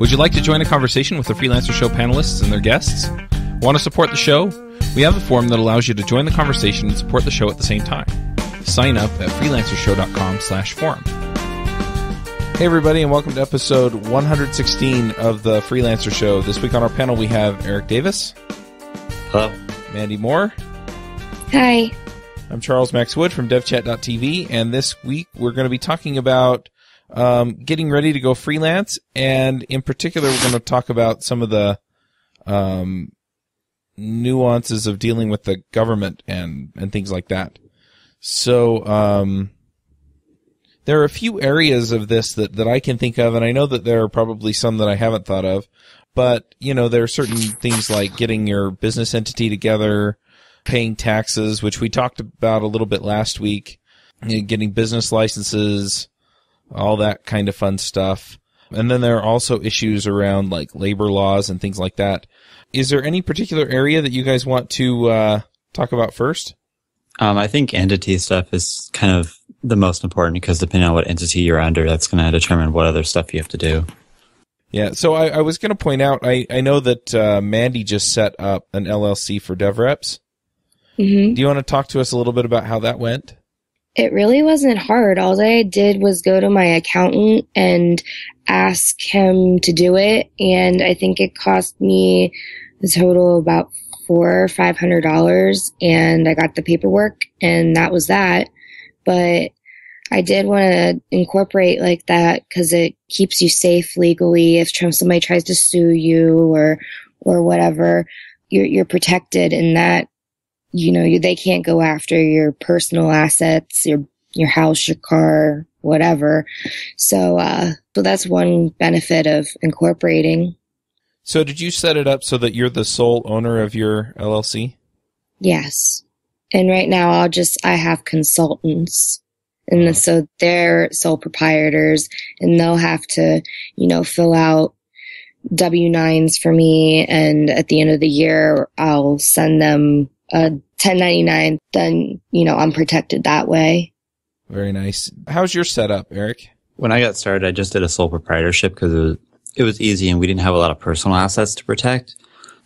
Would you like to join a conversation with the Freelancer Show panelists and their guests? Want to support the show? We have a form that allows you to join the conversation and support the show at the same time. Sign up at freelancershow.com/forum. Hey everybody, and welcome to episode 116 of the Freelancer Show. This week on our panel we have Eric Davis. Hello. Mandy Moore. Hi. I'm Charles Maxwood from devchat.tv, and this week we're going to be talking about getting ready to go freelance, and in particular we're going to talk about some of the nuances of dealing with the government and things like that. So there are a few areas of this that I can think of, and I know that there are probably some that I haven't thought of, but, you know, there are certain things like getting your business entity together, paying taxes, which we talked about a little bit last week, you know, getting business licenses, all that kind of fun stuff. And then there are also issues around, like, labor laws and things like that. Is there any particular area that you guys want to talk about first? I think entity stuff is kind of the most important, because depending on what entity you're under, that's going to determine what other stuff you have to do. Yeah, so I was going to point out, I know that Mandy just set up an LLC for DevReps. Mm-hmm. Do you want to talk to us a little bit about how that went? It really wasn't hard. All I did was go to my accountant and ask him to do it, and I think it cost me a total of about $400 or $500, and I got the paperwork, and that was that. But I did want to incorporate like that because it keeps you safe legally. If somebody tries to sue you or whatever, you're protected in that, you know, they can't go after your personal assets, your house, your car, whatever. So, so that's one benefit of incorporating. So did you set it up so that you're the sole owner of your LLC? Yes. And right now I have consultants, and so they're sole proprietors, and they'll have to, you know, fill out W-9s for me. And at the end of the year, I'll send them a 1099. Then, you know, I'm protected that way. Very nice. How's your setup, Eric? When I got started, I just did a sole proprietorship because it was easy and we didn't have a lot of personal assets to protect.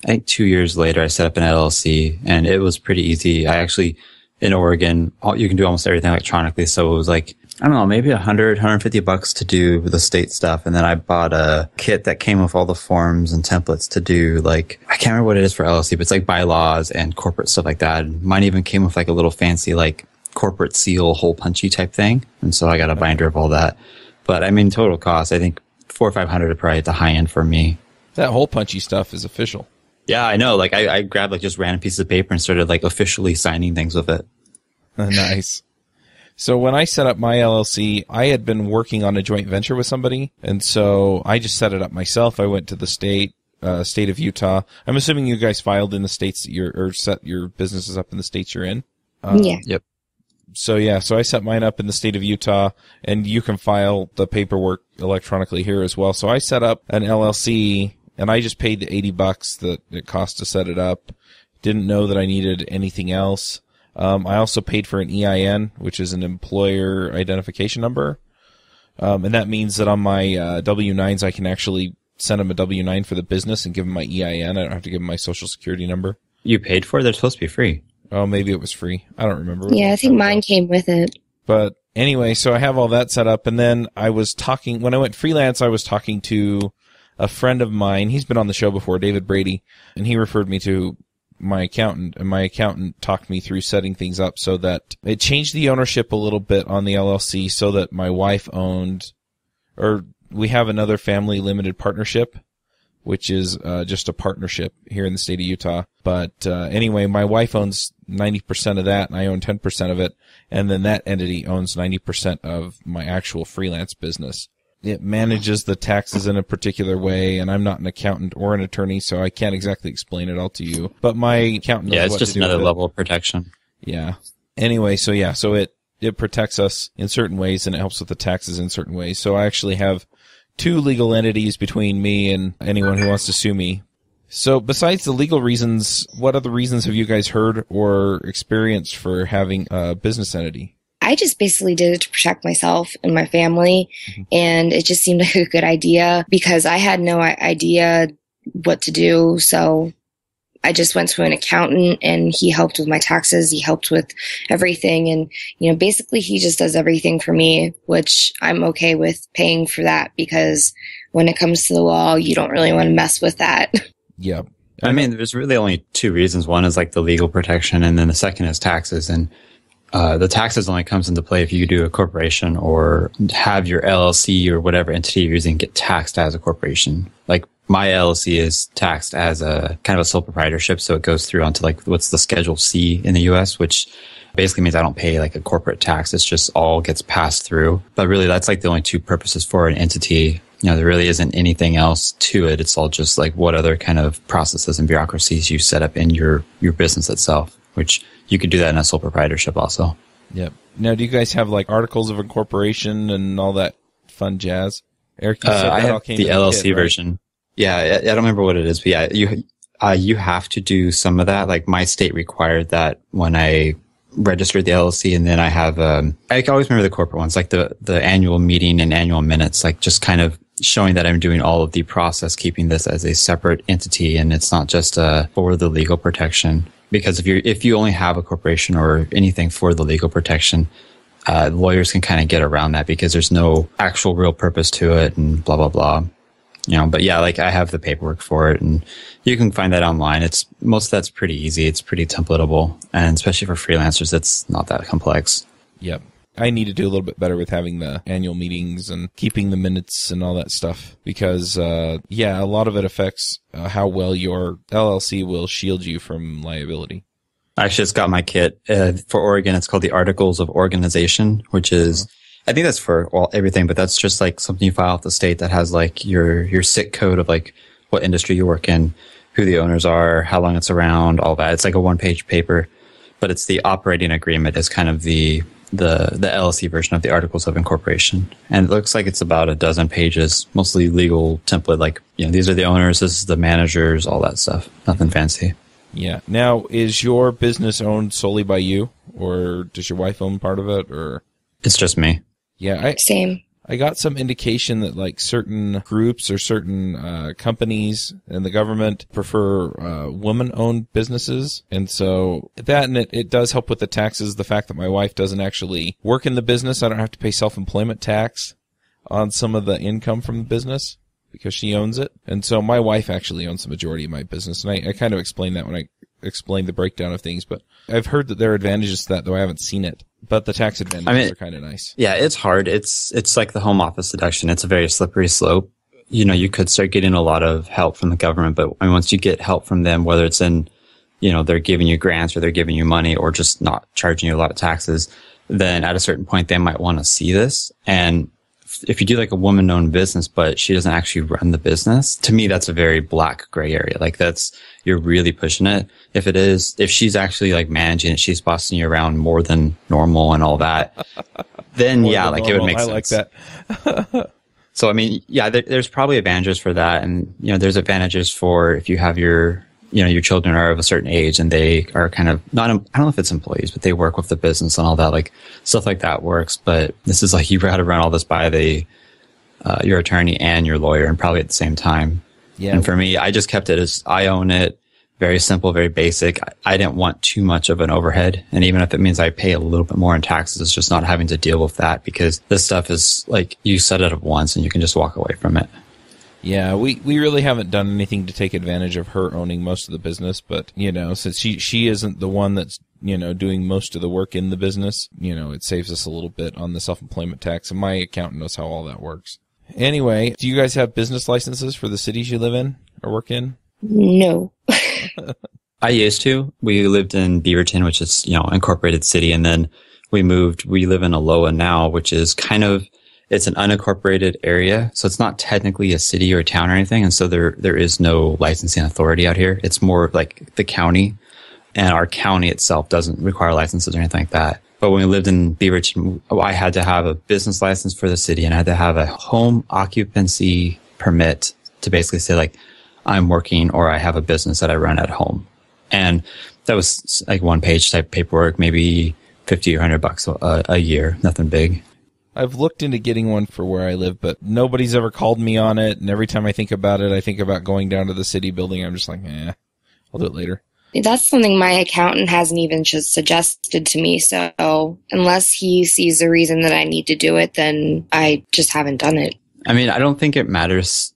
I think 2 years later, I set up an LLC, and it was pretty easy. I actually, in Oregon, you can do almost everything electronically. So it was like, I don't know, maybe $100, $150 to do the state stuff. And then I bought a kit that came with all the forms and templates to do, like, I can't remember what it is for LLC, but it's like bylaws and corporate stuff like that. And mine even came with like a little fancy, like, corporate seal, hole punchy type thing. And so I got a binder of all that. But I mean, total cost, I think $400 or $500 are probably at the high end for me. That hole punchy stuff is official. Yeah, I know. Like, I grabbed, like, just random pieces of paper and started, like, officially signing things with it. Nice. So when I set up my LLC, I had been working on a joint venture with somebody, and so I just set it up myself. I went to the state of Utah. I'm assuming you guys filed in the states that or set your businesses up in the states you're in. Yeah. Yep. So, yeah, so I set mine up in the state of Utah, and you can file the paperwork electronically here as well. So I set up an LLC, and I just paid the $80 that it cost to set it up. Didn't know that I needed anything else. I also paid for an EIN, which is an employer identification number. And that means that on my W-9s, I can actually send them a W-9 for the business and give them my EIN. I don't have to give them my social security number. You paid for it? They're supposed to be free. Oh, maybe it was free. I don't remember. Yeah, I think mine came with it. But anyway, so I have all that set up. And then when I went freelance, I was talking to a friend of mine. He's been on the show before, David Brady, and he referred me to my accountant, and my accountant talked me through setting things up so that it changed the ownership a little bit on the LLC so that my wife owned, or we have another family limited partnership, which is just a partnership here in the state of Utah. But anyway, my wife owns 90% of that, and I own 10% of it, and then that entity owns 90% of my actual freelance business. It manages the taxes in a particular way, and I'm not an accountant or an attorney, so I can't exactly explain it all to you. But my accountant knows what to do. Yeah, it's just another level of protection. Yeah. Anyway, so yeah, so it protects us in certain ways, and it helps with the taxes in certain ways. So I actually have two legal entities between me and anyone who wants to sue me. So besides the legal reasons, what other reasons have you guys heard or experienced for having a business entity? I just basically did it to protect myself and my family. Mm-hmm. And it just seemed like a good idea because I had no idea what to do. So I just went to an accountant and he helped with my taxes. He helped with everything. And, you know, basically he just does everything for me, which I'm okay with paying for that because when it comes to the law, you don't really want to mess with that. Yep. I mean, there's really only two reasons. One is like the legal protection, and then the second is taxes. And the taxes only comes into play if you do a corporation or have your LLC or whatever entity you're using get taxed as a corporation. Like my LLC is taxed as a kind of a sole proprietorship, so it goes through onto like what's the Schedule C in the U.S., which basically means I don't pay like a corporate tax. It's just all gets passed through. But really, that's like the only two purposes for an entity. You know, there really isn't anything else to it. It's all just like what other kind of processes and bureaucracies you set up in your business itself, which you could do that in a sole proprietorship also. Yep. Now, do you guys have like articles of incorporation and all that fun jazz? Eric, you said that all came to the LLC kid, right? Version. Yeah, I don't remember what it is, but yeah, you have to do some of that. Like my state required that when I registered the LLC, and then I have I always remember the corporate ones, like the annual meeting and annual minutes, like just kind of showing that I'm doing all of the process, keeping this as a separate entity, and it's not just for the legal protection. Because if you only have a corporation or anything for the legal protection, lawyers can kind of get around that because there's no actual real purpose to it, and blah blah blah. You know, but yeah, like I have the paperwork for it, and you can find that online. It's most of that's pretty easy. It's pretty templatable, and especially for freelancers, it's not that complex. Yep. I need to do a little bit better with having the annual meetings and keeping the minutes and all that stuff because, yeah, a lot of it affects how well your LLC will shield you from liability. I just got my kit for Oregon. It's called the Articles of Organization, which is, I think that's for everything, but that's just like something you file with the state that has like your SIC code of like what industry you work in, who the owners are, how long it's around, all that. It's like a one-page paper, but it's the operating agreement is kind of the LLC version of the Articles of Incorporation. And it looks like it's about a dozen pages, mostly legal template, like, you know, these are the owners, this is the managers, all that stuff. Nothing fancy. Yeah. Now, is your business owned solely by you, or does your wife own part of it, or? It's just me. Yeah. Same. I got some indication that like certain groups or certain companies and the government prefer woman-owned businesses. And so that, and it does help with the taxes, the fact that my wife doesn't actually work in the business. I don't have to pay self-employment tax on some of the income from the business because she owns it. And so my wife actually owns the majority of my business. And I kind of explained that when I explained the breakdown of things. But I've heard that there are advantages to that, though I haven't seen it. But the tax advantages are kind of nice. Yeah, it's hard. It's like the home office deduction. It's a very slippery slope. You know, you could start getting a lot of help from the government, but I mean, once you get help from them, whether it's in, you know, they're giving you grants or they're giving you money or just not charging you a lot of taxes, then at a certain point they might want to see this. And if you do like a woman-owned business, but she doesn't actually run the business, to me, that's a very black gray area. Like you're really pushing it. If it is, if she's actually like managing it, she's bossing you around more than normal and all that, then yeah, like normal. It would make sense. I like that. So, I mean, yeah, there's probably advantages for that. And, you know, there's advantages for if you have your, you know, your children are of a certain age and they are kind of not, I don't know if it's employees, but they work with the business and all that, like stuff like that works. But this is like, you've got to run all this by your attorney and your lawyer and probably at the same time. Yeah. And for me, I just kept it as I own it. Very simple, very basic. I didn't want too much of an overhead. And even if it means I pay a little bit more in taxes, it's just not having to deal with that because this stuff is like you set it up once and you can just walk away from it. Yeah, we really haven't done anything to take advantage of her owning most of the business, but, you know, since she isn't the one that's, you know, doing most of the work in the business, you know, it saves us a little bit on the self-employment tax, and my accountant knows how all that works. Anyway, do you guys have business licenses for the cities you live in or work in? No. I used to. We lived in Beaverton, which is, you know, incorporated city, and then we moved. We live in Aloha now, which is kind of... It's an unincorporated area, so it's not technically a city or a town or anything, and so there is no licensing authority out here. It's more like the county, and our county itself doesn't require licenses or anything like that. But when we lived in Beaverton, I had to have a business license for the city, and I had to have a home occupancy permit to basically say, like, I'm working or I have a business that I run at home. And that was like one-page type paperwork, maybe $50 or $100 a year. Nothing big. I've looked into getting one for where I live, but nobody's ever called me on it. And every time I think about it, I think about going down to the city building. I'm just like, eh, I'll do it later. That's something my accountant hasn't even just suggested to me. So unless he sees a reason that I need to do it, then I just haven't done it. I mean, I don't think it matters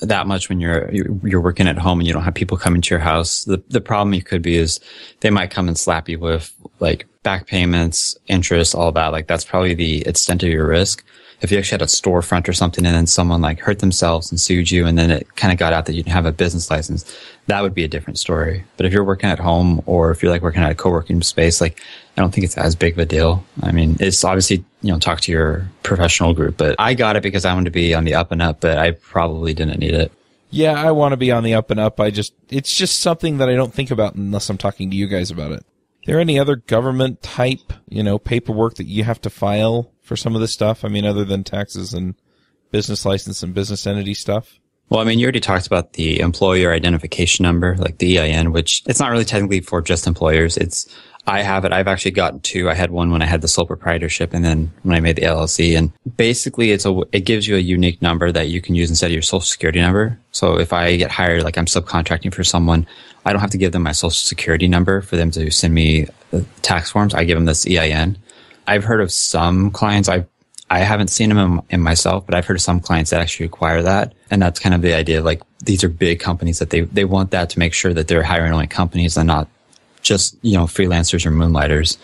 that much when you're working at home and you don't have people coming to your house. The problem you could be is they might come and slap you with like back payments, interest, all that. Like that's probably the extent of your risk. If you actually had a storefront or something and then someone like hurt themselves and sued you and then it kind of got out that you didn't have a business license, that would be a different story. But if you're working at home or if you're like working at a co-working space, like I don't think it's as big of a deal. I mean, it's obviously, you know, talk to your professional group, but I got it because I wanted to be on the up and up, but I probably didn't need it. Yeah, I want to be on the up and up. It's just something that I don't think about unless I'm talking to you guys about it. Are there any other government type, you know, paperwork that you have to file for some of this stuff? I mean, other than taxes and business license and business entity stuff? Well, I mean, you already talked about the employer identification number, like the EIN, which it's not really technically for just employers. I have it. I've actually gotten two. I had one when I had the sole proprietorship and then when I made the LLC. And basically it gives you a unique number that you can use instead of your social security number. So if I get hired, like I'm subcontracting for someone, I don't have to give them my social security number for them to send me tax forms. I give them this EIN. I've heard of some clients, I haven't seen them in myself, but I've heard of some clients that actually require that. And that's kind of the idea. Like these are big companies that they want that to make sure that they're hiring only companies and not just, you know, freelancers or moonlighters.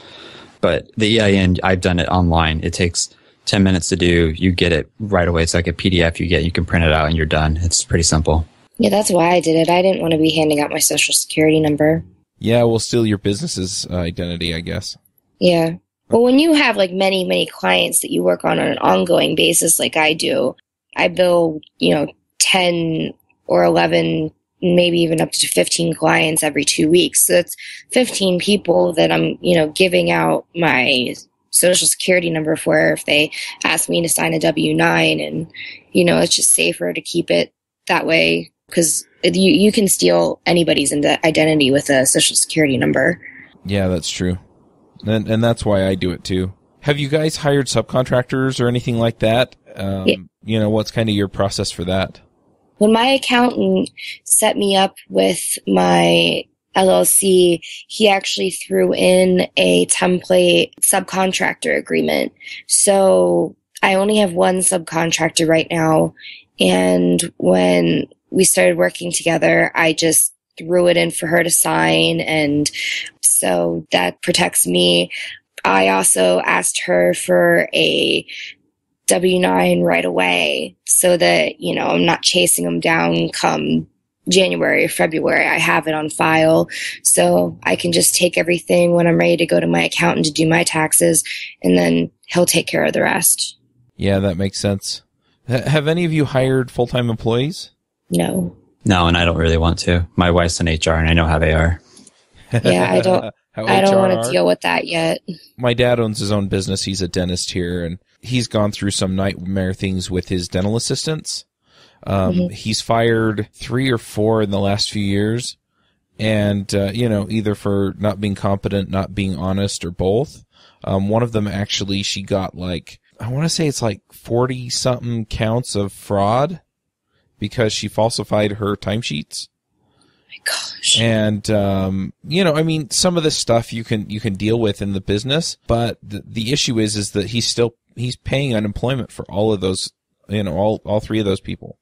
But the EIN, I've done it online. It takes 10 minutes to do. You get it right away. It's like a PDF you get. You can print it out and you're done. It's pretty simple. Yeah, that's why I did it. I didn't want to be handing out my social security number. Yeah, well, still your business's identity, I guess. Yeah. Well, when you have like many, many clients that you work on an ongoing basis, like I do, I bill, you know, 10 or 11, maybe even up to 15 clients every 2 weeks. So that's 15 people that I'm, you know, giving out my social security number for if they ask me to sign a W-9. And, you know, it's just safer to keep it that way because you can steal anybody's identity with a social security number. Yeah, that's true. And that's why I do it too. Have you guys hired subcontractors or anything like that? Yeah. You know, what's kind of your process for that? When my accountant set me up with my LLC, he actually threw in a template subcontractor agreement. So I only have one subcontractor right now. And when we started working together, I just threw it in for her to sign. And so that protects me. I also asked her for a W-9 right away so that, you know, I'm not chasing them down come January or February. I have it on file. So I can just take everything when I'm ready to go to my accountant to do my taxes, and then he'll take care of the rest. Yeah, that makes sense. Have any of you hired full-time employees? No. No, and I don't really want to. My wife's in HR and I know how they are. Yeah, I don't want to deal with that yet. My dad owns his own business. He's a dentist here, and he's gone through some nightmare things with his dental assistants. He's fired 3 or 4 in the last few years, and you know, either for not being competent, not being honest, or both. One of them actually, she got like, I want to say it's like 40-something counts of fraud because she falsified her timesheets. Gosh. And, you know, I mean, some of this stuff you can deal with in the business, but the issue is that he's paying unemployment for all of those, you know, all 3 of those people,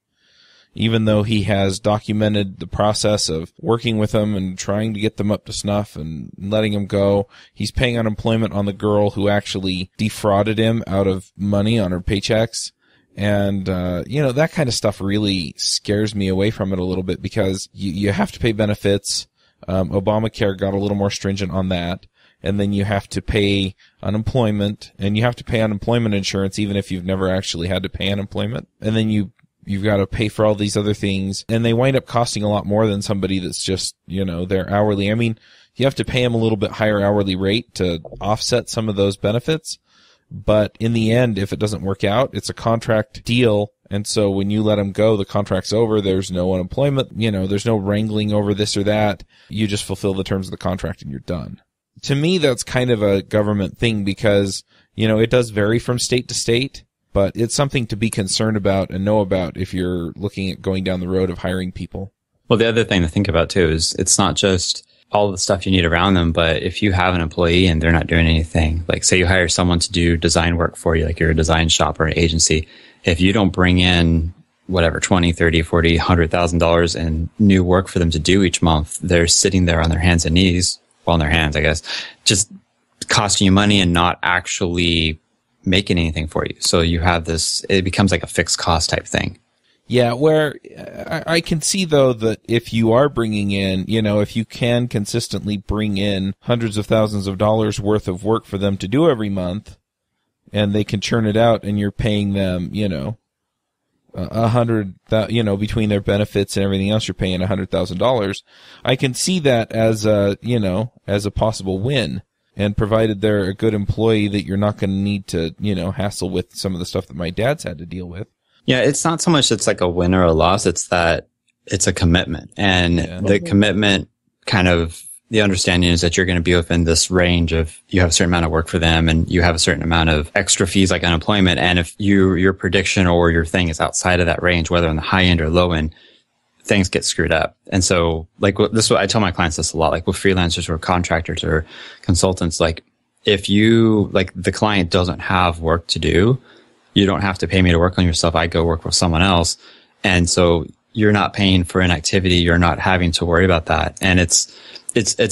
even though he has documented the process of working with them and trying to get them up to snuff and letting them go. He's paying unemployment on the girl who actually defrauded him out of money on her paychecks. And, you know, that kind of stuff really scares me away from it a little bit because you have to pay benefits. Obamacare got a little more stringent on that. And then you have to pay unemployment, and you have to pay unemployment insurance even if you've never actually had to pay unemployment. And then you've got to pay for all these other things, and they wind up costing a lot more than somebody that's just, you know, they're hourly. I mean, you have to pay them a little bit higher hourly rate to offset some of those benefits. But in the end, if it doesn't work out, it's a contract deal. And so when you let them go, the contract's over. There's no unemployment. You know, there's no wrangling over this or that. You just fulfill the terms of the contract and you're done. to me, that's kind of a government thing because, you know, it does vary from state to state, but it's something to be concerned about and know about if you're looking at going down the road of hiring people. Well, the other thing to think about, too, is it's not just all the stuff you need around them, but if you have an employee and they're not doing anything, like say you hire someone to do design work for you, like you're a design shop or an agency, if you don't bring in whatever, $20, $30, $40, $100,000 in new work for them to do each month, they're sitting there on their hands and knees, well, on their hands, I guess, just costing you money and not actually making anything for you. So you have this, it becomes like a fixed cost type thing. Yeah, where I can see, though, that if you are bringing in, you know, if you can consistently bring in hundreds of thousands of dollars worth of work for them to do every month, and they can churn it out, and you're paying them, you know, $100,000, you know, between their benefits and everything else, you're paying $100,000. I can see that as a, you know, as a possible win. And provided they're a good employee that you're not going to need to, you know, hassle with some of the stuff that my dad's had to deal with. Yeah, it's not so much it's like a win or a loss. It's that it's a commitment. And the commitment, kind of the understanding is that you're going to be within this range of, you have a certain amount of work for them and you have a certain amount of extra fees like unemployment. And if your prediction or your thing is outside of that range, whether on the high end or low end, things get screwed up. And so like this, I tell my clients this a lot, like with freelancers or contractors or consultants, like if you, like the client doesn't have work to do, you don't have to pay me to work on yourself. I go work with someone else. And so you're not paying for inactivity. You're not having to worry about that. And it's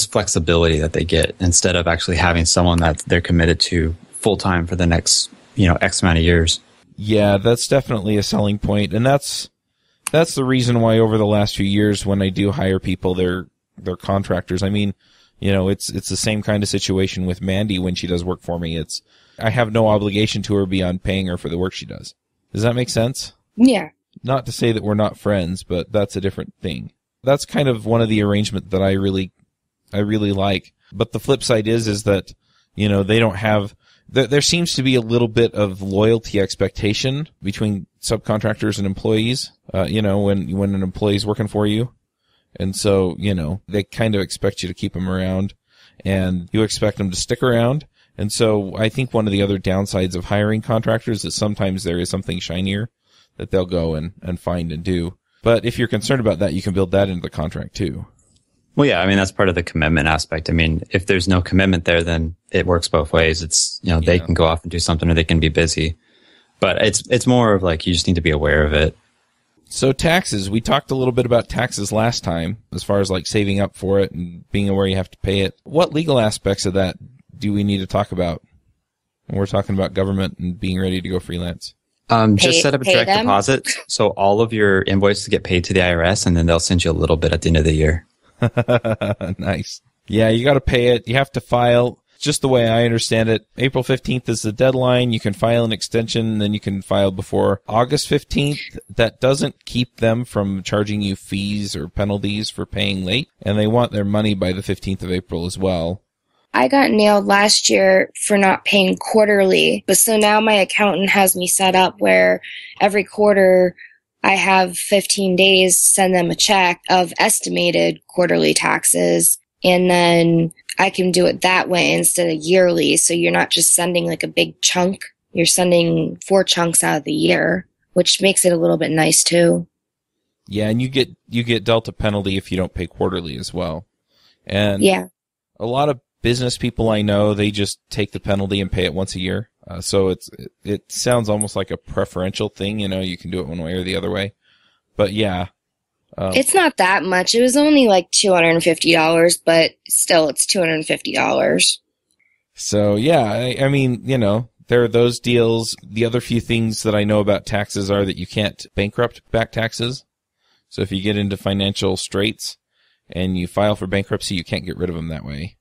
flexibility that they get instead of actually having someone that they're committed to full time for the next, you know, X amount of years. Yeah, that's definitely a selling point. And that's the reason why over the last few years when I do hire people, they're contractors. I mean, you know, it's the same kind of situation with Mandy when she does work for me. It's, I have no obligation to her beyond paying her for the work she does. Does that make sense? Yeah. Not to say that we're not friends, but that's a different thing. That's kind of one of the arrangements that I really like. But the flip side is that, you know, they don't have, there seems to be a little bit of loyalty expectation between subcontractors and employees, you know, when an employee's working for you. And so, you know, they kind of expect you to keep them around and you expect them to stick around. And so I think one of the other downsides of hiring contractors is sometimes there is something shinier that they'll go and find and do. But if you're concerned about that, you can build that into the contract too. Well, yeah, I mean, that's part of the commitment aspect. I mean, if there's no commitment there, then it works both ways. It's, you know, they can go off and do something or they can be busy. But it's more of like, you just need to be aware of it. So taxes, we talked a little bit about taxes last time, as far as like saving up for it and being aware you have to pay it. What legal aspects of that do we need to talk about when we're talking about government and being ready to go freelance? Just set up a direct deposit so all of your invoices get paid to the IRS, and then they'll send you a little bit at the end of the year. Nice. Yeah, you got to pay it. You have to file. Just the way I understand it, April 15th is the deadline. You can file an extension, and then you can file before August 15th. That doesn't keep them from charging you fees or penalties for paying late, and they want their money by the 15th of April as well. I got nailed last year for not paying quarterly, but so now my accountant has me set up where every quarter I have 15 days to send them a check of estimated quarterly taxes, and then I can do it that way instead of yearly. So you're not just sending like a big chunk. You're sending 4 chunks out of the year, which makes it a little bit nice too. Yeah. And you get dealt a penalty if you don't pay quarterly as well. And yeah, a lot of business people I know, they just take the penalty and pay it once a year. So it sounds almost like a preferential thing. You know, you can do it one way or the other way, but yeah. It's not that much. It was only like $250, but still it's $250. So, yeah, I mean, you know, there are those deals. The other few things that I know about taxes are that you can't bankrupt back taxes. So if you get into financial straits and you file for bankruptcy, you can't get rid of them that way.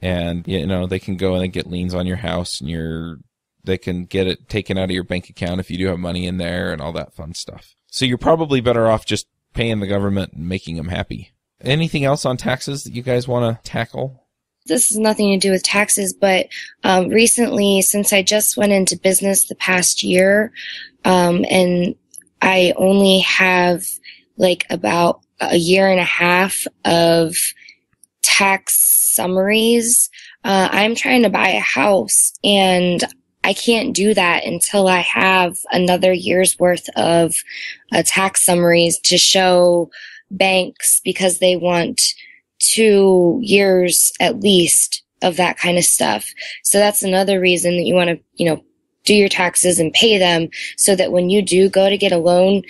And, you know, they can go and they get liens on your house and they can get it taken out of your bank account if you do have money in there and all that fun stuff. So you're probably better off just paying the government and making them happy. Anything else on taxes that you guys want to tackle? This is nothing to do with taxes, but recently, since I just went into business the past year, and I only have like about a year and a half of tax summaries. I'm trying to buy a house, and I can't do that until I have another year's worth of tax summaries to show banks, because they want 2 years at least of that kind of stuff. So that's another reason that you want to, you know, do your taxes and pay them, so that when you do go to get a loan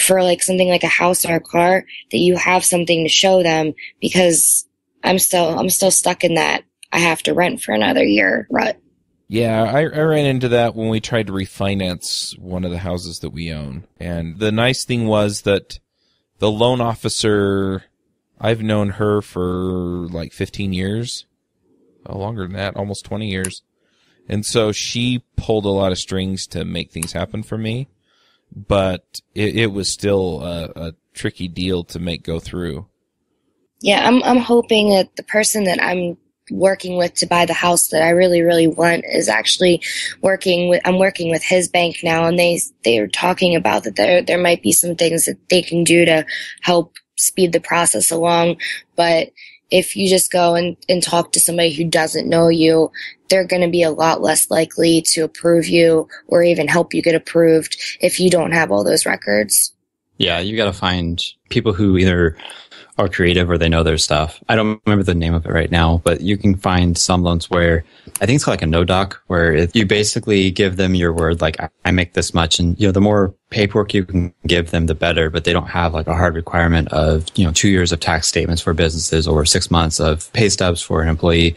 for like something like a house or a car, that you have something to show them, because I'm still stuck in that I have to rent for another year rut. Yeah, I ran into that when we tried to refinance one of the houses that we own. And the nice thing was that the loan officer, I've known her for like 15 years, longer than that, almost 20 years. And so she pulled a lot of strings to make things happen for me, but it was still a tricky deal to make go through. Yeah, I'm hoping that the person that I'm working with to buy the house that I really, really want is actually working with his bank now, and they are talking about that there might be some things that they can do to help speed the process along. But if you just go and talk to somebody who doesn't know you, they're going to be a lot less likely to approve you or even help you get approved if you don't have all those records. Yeah, you got to find people who either are creative or they know their stuff. I don't remember the name of it right now, but you can find some loans where I think it's like a no doc, where you basically give them your word, like I make this much, and you know, the more paperwork you can give them, the better. But they don't have like a hard requirement of, you know, 2 years of tax statements for businesses or 6 months of pay stubs for an employee.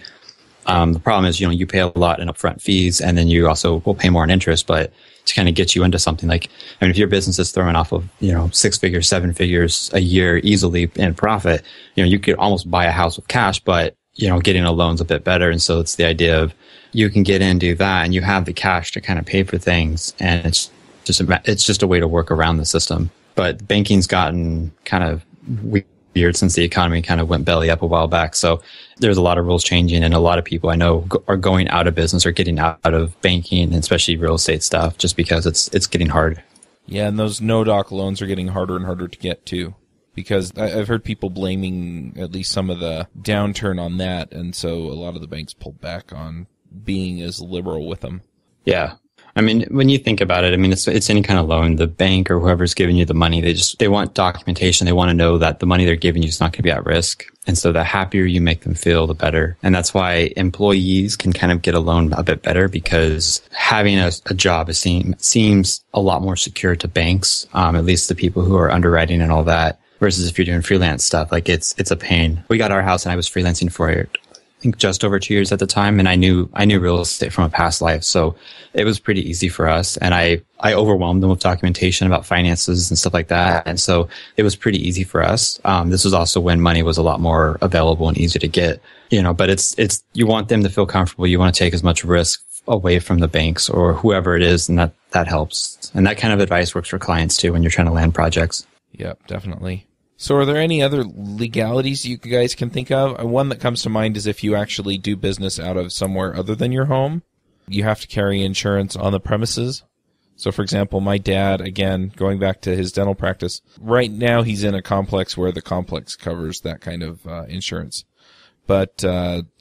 The problem is, you know, you pay a lot in upfront fees, and then you also will pay more in interest, but to kind of get you into something like, I mean, if your business is throwing off of, you know, 6 figures, 7 figures a year easily in profit, you know, you could almost buy a house with cash, but, you know, getting a loan's a bit better. And so it's the idea of you can get in, do that, and you have the cash to kind of pay for things. And it's just a way to work around the system. But banking's gotten kind of weird since the economy kind of went belly up a while back. So there's a lot of rules changing, and a lot of people I know are going out of business or getting out of banking, and especially real estate stuff, just because it's getting hard. Yeah, and those no-doc loans are getting harder and harder to get too, because I've heard people blaming at least some of the downturn on that, and so a lot of the banks pulled back on being as liberal with them. Yeah. I mean, when you think about it, I mean, it's any kind of loan. The bank or whoever's giving you the money, they want documentation. They want to know that the money they're giving you is not going to be at risk. And so the happier you make them feel, the better. And that's why employees can kind of get a loan a bit better, because having a job seems a lot more secure to banks, at least the people who are underwriting and all that, versus if you're doing freelance stuff. Like it's a pain. We got our house and I was freelancing for it, I think, just over 2 years at the time, and I knew real estate from a past life, so it was pretty easy for us. And I overwhelmed them with documentation about finances and stuff like that, and so it was pretty easy for us. This was also when money was a lot more available and easy to get, you know. But it's you want them to feel comfortable. You want to take as much risk away from the banks or whoever it is, and that helps. And that kind of advice works for clients too when you're trying to land projects. Yep, definitely. So are there any other legalities you guys can think of? One that comes to mind is if you actually do business out of somewhere other than your home, you have to carry insurance on the premises. So, for example, my dad, again, going back to his dental practice, right now he's in a complex where the complex covers that kind of insurance. But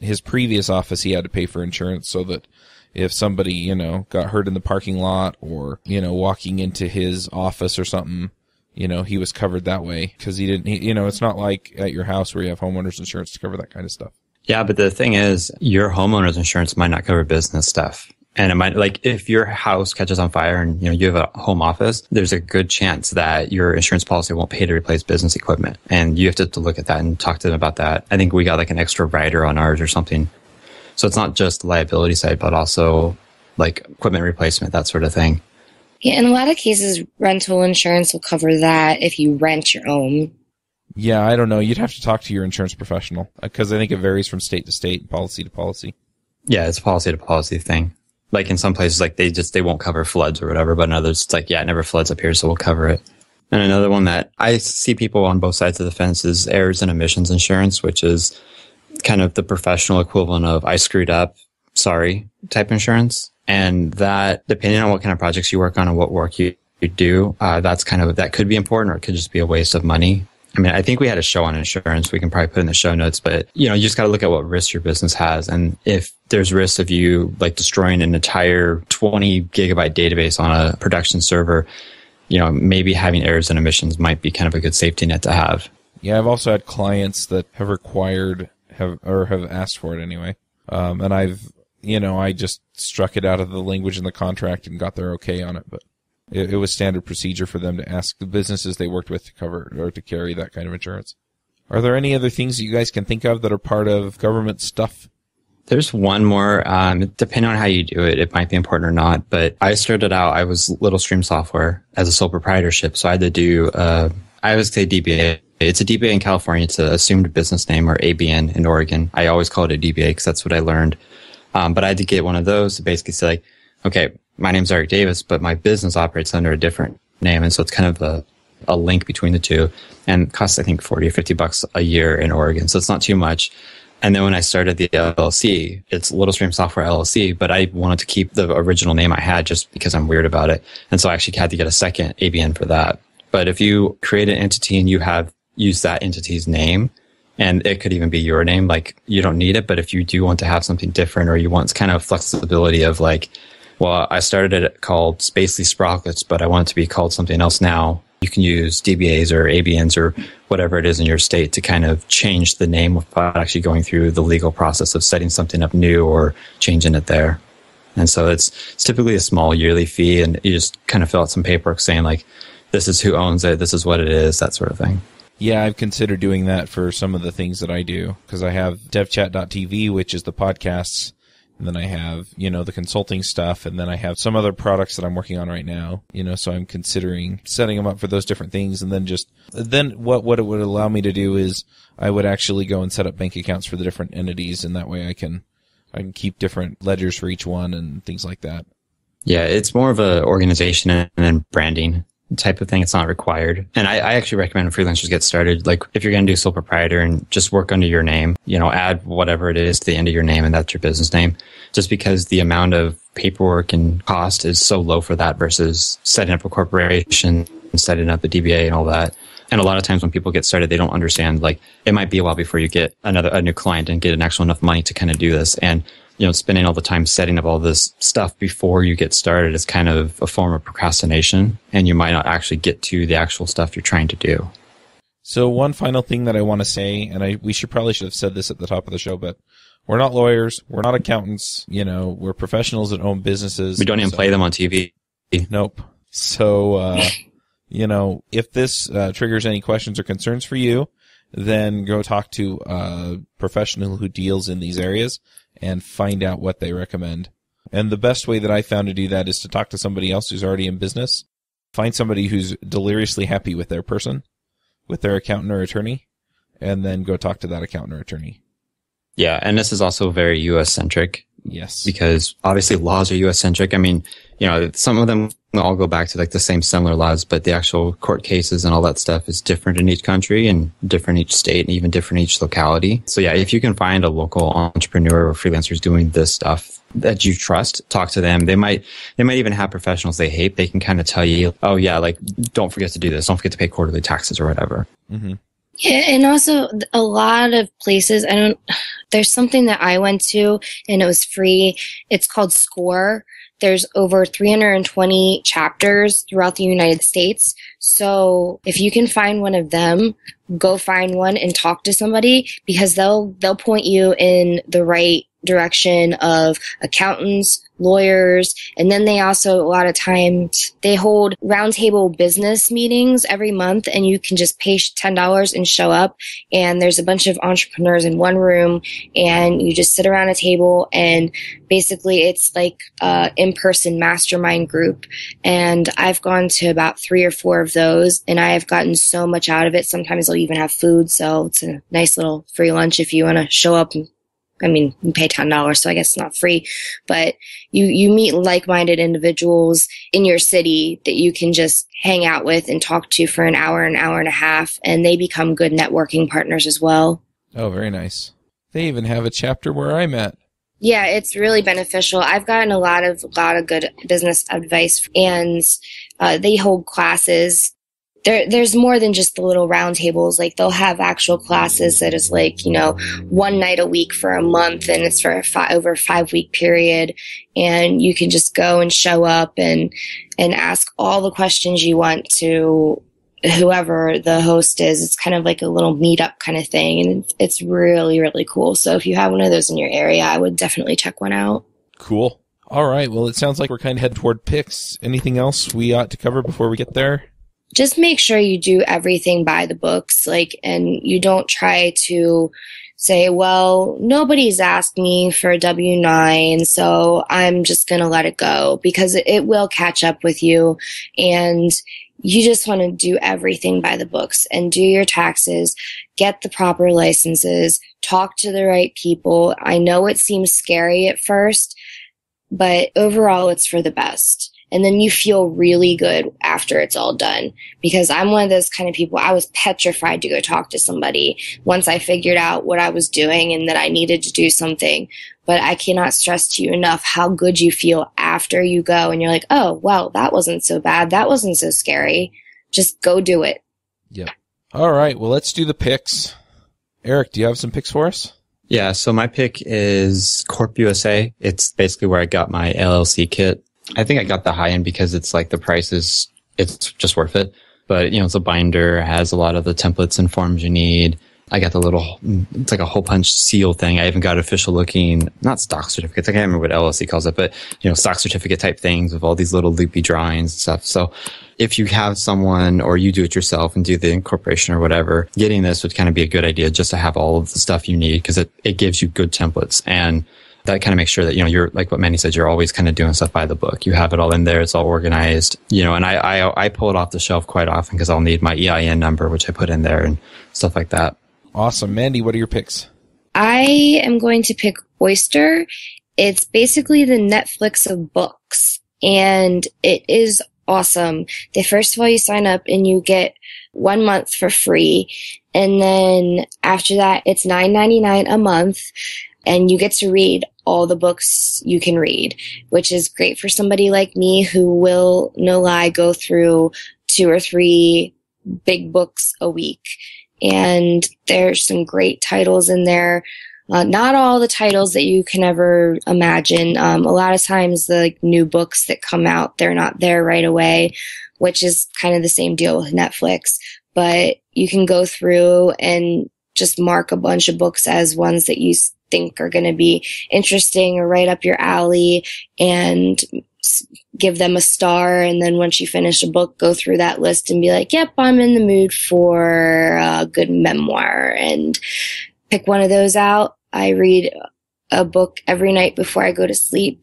his previous office, he had to pay for insurance so that if somebody, you know, got hurt in the parking lot or, you know, walking into his office or something, you know, he was covered that way, because it's not like at your house where you have homeowners insurance to cover that kind of stuff. Yeah, but the thing is, your homeowners insurance might not cover business stuff. And it might, like, if your house catches on fire and, you know, you have a home office, there's a good chance that your insurance policy won't pay to replace business equipment. And you have to look at that and talk to them about that. I think we got like an extra rider on ours or something. So it's not just the liability side, but also like equipment replacement, that sort of thing. Yeah, in a lot of cases, rental insurance will cover that if you rent your own. Yeah, I don't know. You'd have to talk to your insurance professional, because I think it varies from state to state, policy to policy. Yeah, it's a policy to policy thing. Like in some places, like they won't cover floods or whatever, but in others, it's like, yeah, it never floods up here, so we'll cover it. And another one that I see people on both sides of the fence is errors and omissions insurance, which is kind of the professional equivalent of I screwed up, sorry type insurance. And that, depending on what kind of projects you work on and what work you do, that could be important, or it could just be a waste of money. I mean, I think we had a show on insurance. We can probably put in the show notes, but you know, you just got to look at what risks your business has. And if there's risks of you like destroying an entire 20 gigabyte database on a production server, you know, maybe having errors and omissions might be kind of a good safety net to have. Yeah. I've also had clients that have required have asked for it anyway. And I just struck it out of the language in the contract and got their okay on it, but it was standard procedure for them to ask the businesses they worked with to cover or to carry that kind of insurance. Are there any other things that you guys can think of that are part of government stuff? There's one more. Depending on how you do it, it might be important or not. But I started out, I was LittleStream Software as a sole proprietorship. So I had to do, I always say DBA. It's a DBA in California. It's an assumed business name, or ABN in Oregon. I always call it a DBA because that's what I learned. But I had to get one of those to basically say, like, okay, my name's Eric Davis, but my business operates under a different name. And so it's kind of a link between the two, and costs, I think, $40 or $50 a year in Oregon. So it's not too much. And then when I started the LLC, it's LittleStream Software LLC, but I wanted to keep the original name I had just because I'm weird about it. And so I actually had to get a second ABN for that. But if you create an entity and you have used that entity's name, and it could even be your name, like you don't need it. But if you do want to have something different, or you want kind of flexibility of like, well, I started it called Spacely Sprockets, but I want it to be called something else now. You can use DBAs or ABNs or whatever it is in your state to kind of change the name without actually going through the legal process of setting something up new or changing it there. And so it's typically a small yearly fee, and you just kind of fill out some paperwork saying like, this is who owns it, this is what it is, that sort of thing. Yeah, I've considered doing that for some of the things that I do, because I have devchat.tv, which is the podcasts. And then I have, you know, the consulting stuff, and then I have some other products that I'm working on right now, you know, so I'm considering setting them up for those different things. And then what it would allow me to do is I would actually go and set up bank accounts for the different entities, and that way I can keep different ledgers for each one and things like that. Yeah, it's more of an organization and then branding type of thing. It's not required. And I actually recommend freelancers get started. Like if you're going to do sole proprietor and just work under your name, you know, add whatever it is to the end of your name, and that's your business name, just because the amount of paperwork and cost is so low for that versus setting up a corporation and setting up a DBA and all that. And a lot of times when people get started, they don't understand, like it might be a while before you get a new client and get an actual enough money to kind of do this. And, you know, spending all the time setting up all this stuff before you get started is kind of a form of procrastination, and you might not actually get to the actual stuff you're trying to do. So one final thing that I want to say, and we should have said this at the top of the show, but we're not lawyers, we're not accountants, you know, we're professionals that own businesses. We don't even play them on TV. Nope. So, you know, if this triggers any questions or concerns for you, then go talk to a professional who deals in these areas and find out what they recommend. And the best way that I found to do that is to talk to somebody else who's already in business. Find somebody who's deliriously happy with their person, with their accountant or attorney, and then go talk to that accountant or attorney. Yeah, and this is also very U.S.-centric. Yes. Because obviously laws are U.S.-centric. I mean, you know, some of them all go back to like the same similar laws, but the actual court cases and all that stuff is different in each country and different each state and even different each locality. So yeah, if you can find a local entrepreneur or freelancers doing this stuff that you trust, talk to them. They might even have professionals they hate. They can kind of tell you, oh yeah, like don't forget to do this. Don't forget to pay quarterly taxes or whatever. Mm-hmm. Yeah, and also a lot of places, there's something that I went to and it was free. It's called Score. There's over 320 chapters throughout the United States. So if you can find one of them, go find one and talk to somebody, because they'll point you in the right direction of accountants, lawyers, and then they also, a lot of times, they hold roundtable business meetings every month, and you can just pay $10 and show up, and there's a bunch of entrepreneurs in one room, and you just sit around a table, and basically it's like an in-person mastermind group, and I've gone to about 3 or 4 of those, and I have gotten so much out of it. Sometimes they'll even have food, so it's a nice little free lunch if you want to show up. I mean, you pay $10, so I guess it's not free, but you meet like-minded individuals in your city that you can just hang out with and talk to for an hour and a half, and they become good networking partners as well. Oh, very nice. They even have a chapter where I'm at. Yeah, it's really beneficial. I've gotten a lot of good business advice, and they hold classes. there's more than just the little round tables. Like, they'll have actual classes that is like, you know, one night a week for a month, and it's for over a 5-week period. And you can just go and show up and ask all the questions you want to whoever the host is. It's kind of like a little meetup kind of thing. And it's really, really cool. So if you have one of those in your area, I would definitely check one out. Cool. All right. Well, it sounds like we're kind of headed toward picks. Anything else we ought to cover before we get there? Just make sure you do everything by the books, like, and you don't try to say, well, nobody's asked me for a W-9, so I'm just going to let it go, because it will catch up with you. And you just want to do everything by the books and do your taxes, get the proper licenses, talk to the right people. I know it seems scary at first, but overall it's for the best. And then you feel really good after it's all done, because I'm one of those kind of people. I was petrified to go talk to somebody once I figured out what I was doing and that I needed to do something. But I cannot stress to you enough how good you feel after you go and you're like, oh, well, that wasn't so bad. That wasn't so scary. Just go do it. Yep. All right. Well, let's do the picks. Eric, do you have some picks for us? Yeah. So my pick is Corp USA. It's basically where I got my LLC kit. I think I got the high end because it's like the price is, it's just worth it. But, you know, it's a binder, it has a lot of the templates and forms you need. I got the little, it's like a hole punch seal thing. I even got official looking, not stock certificates. I can't remember what LLC calls it, but, you know, stock certificate type things with all these little loopy drawings and stuff. So if you have someone or you do it yourself and do the incorporation or whatever, getting this would kind of be a good idea just to have all of the stuff you need, because it gives you good templates. And that kind of makes sure that, you know, you're like what Mandy said, you're always kind of doing stuff by the book. You have it all in there. It's all organized, you know, and I pull it off the shelf quite often because I'll need my EIN number, which I put in there and stuff like that. Awesome. Mandy, what are your picks? I am going to pick Oyster. It's basically the Netflix of books, and it is awesome. They, first of all, you sign up and you get 1 month for free. And then after that, it's $9.99 a month. And you get to read all the books you can read, which is great for somebody like me who will, no lie, go through 2 or 3 big books a week. And there's some great titles in there. Not all the titles that you can ever imagine. A lot of times the new books that come out, they're not there right away, which is kind of the same deal with Netflix. But you can go through and just mark a bunch of books as ones that you think are going to be interesting or right up your alley, and give them a star. And then once you finish a book, go through that list and be like, yep, I'm in the mood for a good memoir, and pick one of those out. I read a book every night before I go to sleep,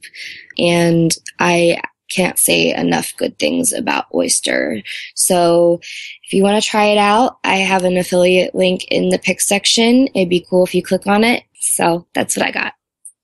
and I can't say enough good things about Oyster. So if you want to try it out, I have an affiliate link in the pick section. It'd be cool if you click on it. So that's what I got.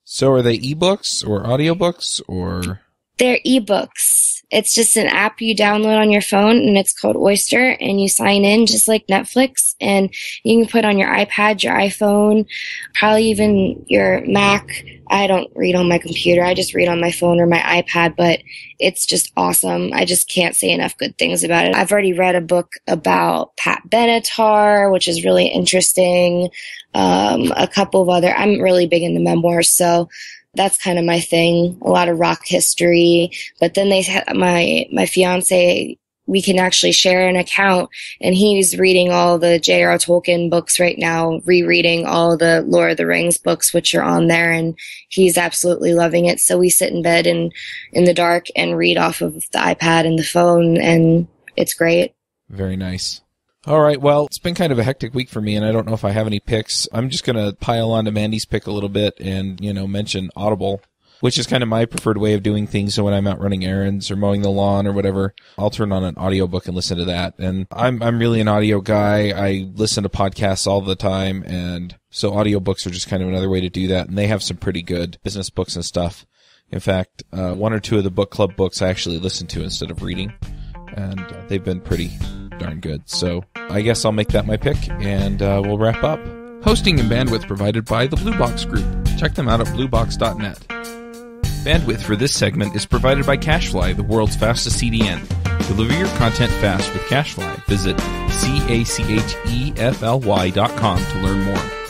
So are they ebooks or audiobooks or? They're ebooks. It's just an app you download on your phone, and it's called Oyster, and you sign in just like Netflix, and you can put on your iPad, your iPhone, probably even your Mac. I don't read on my computer. I just read on my phone or my iPad, but it's just awesome. I just can't say enough good things about it. I've already read a book about Pat Benatar, which is really interesting. A couple of other, I'm really big into memoirs, so that's kind of my thing. A lot of rock history. But then they had my fiance, we can actually share an account, and he's reading all the J.R.R. Tolkien books right now, rereading all the Lord of the Rings books, which are on there, and he's absolutely loving it. So we sit in bed and in the dark and read off of the iPad and the phone, and it's great. Very nice. All right. Well, it's been kind of a hectic week for me, and I don't know if I have any picks. I'm just going to pile on to Mandy's pick a little bit and, you know, mention Audible, which is kind of my preferred way of doing things. So when I'm out running errands or mowing the lawn or whatever, I'll turn on an audiobook and listen to that. And I'm really an audio guy. I listen to podcasts all the time. And so audiobooks are just kind of another way to do that. And they have some pretty good business books and stuff. In fact, 1 or 2 of the book club books I actually listen to instead of reading. And they've been pretty darn good. So I guess I'll make that my pick, and we'll wrap up. Hosting and bandwidth provided by the Blue Box Group. Check them out at bluebox.net. Bandwidth for this segment is provided by CacheFly, the world's fastest CDN. Deliver your content fast with CacheFly. Visit CACHEFLY.com to learn more.